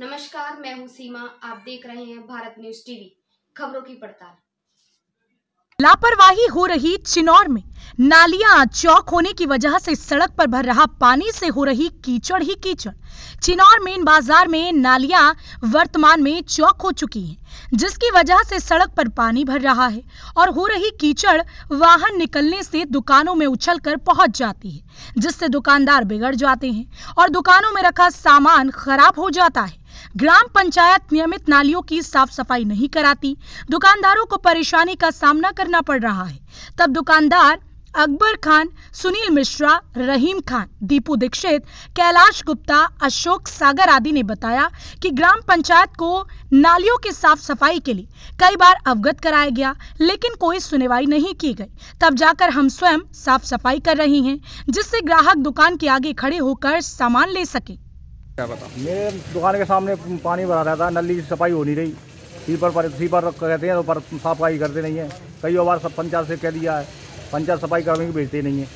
नमस्कार, मैं हूं सीमा। आप देख रहे हैं भारत न्यूज टीवी, खबरों की पड़ताल। लापरवाही हो रही चिनौर में, नालियां चौक होने की वजह से सड़क पर भर रहा पानी से हो रही कीचड़ ही कीचड़। चिनौर मेन बाजार में नालियां वर्तमान में चौक हो चुकी हैं, जिसकी वजह से सड़क पर पानी भर रहा है और हो रही कीचड़ वाहन निकलने से दुकानों में उछलकर पहुंच जाती है, जिससे दुकानदार बिगड़ जाते हैं और दुकानों में रखा सामान खराब हो जाता है। ग्राम पंचायत नियमित नालियों की साफ सफाई नहीं कराती, दुकानदारों को परेशानी का सामना करना पड़ रहा है। तब दुकानदार अकबर खान, सुनील मिश्रा, रहीम खान, दीपू दीक्षित, कैलाश गुप्ता, अशोक सागर आदि ने बताया कि ग्राम पंचायत को नालियों की साफ सफाई के लिए कई बार अवगत कराया गया, लेकिन कोई सुनवाई नहीं की गई। तब जाकर हम स्वयं साफ सफाई कर रहे हैं, जिससे ग्राहक दुकान के आगे खड़े होकर सामान ले सके। क्या बताऊं, मेरे दुकान के सामने पानी भरा रहता है, नली की सफाई हो नहीं रही। सीपर कहते हैं तो पर सफाई करते नहीं है। कई बार सब पंचायत से कह दिया है, पंचायत सफाई करने की भेजते नहीं है।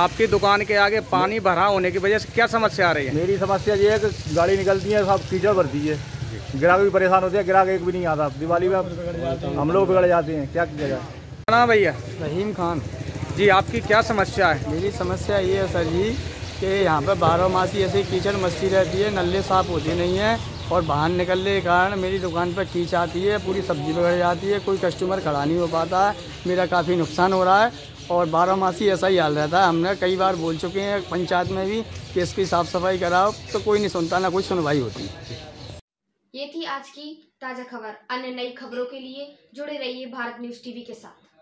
आपकी दुकान के आगे पानी भरा होने की वजह से क्या समस्या आ रही है? मेरी समस्या ये है कि गाड़ी निकलती है, सब कीचड़ भरती है, ग्राहक भी परेशान होते हैं, ग्राहक एक भी नहीं आता। दिवाली में हम लोग बिगड़ जाते हैं, क्या किया जाए। हाँ भैया, रहीम खान जी, आपकी क्या समस्या है? मेरी समस्या ये है सर जी कि यहाँ पर 12 मासी ऐसे कीचड़ मस्ती रहती है, नले साफ़ होती नहीं है और बाहर निकलने के कारण मेरी दुकान पर कीच आती है, पूरी सब्जी बिगड़ जाती है, कोई कस्टमर खड़ा नहीं हो पाता है, मेरा काफ़ी नुकसान हो रहा है और 12 मासी ऐसा ही हाल रहता है। हमने कई बार बोल चुके हैं पंचायत में भी कि इसकी साफ़ सफाई कराओ, तो कोई नहीं सुनता, ना कोई सुनवाई होती। ये थी आज की ताज़ा खबर। अन्य नई खबरों के लिए जुड़े रहिए भारत न्यूज़ टीवी के साथ।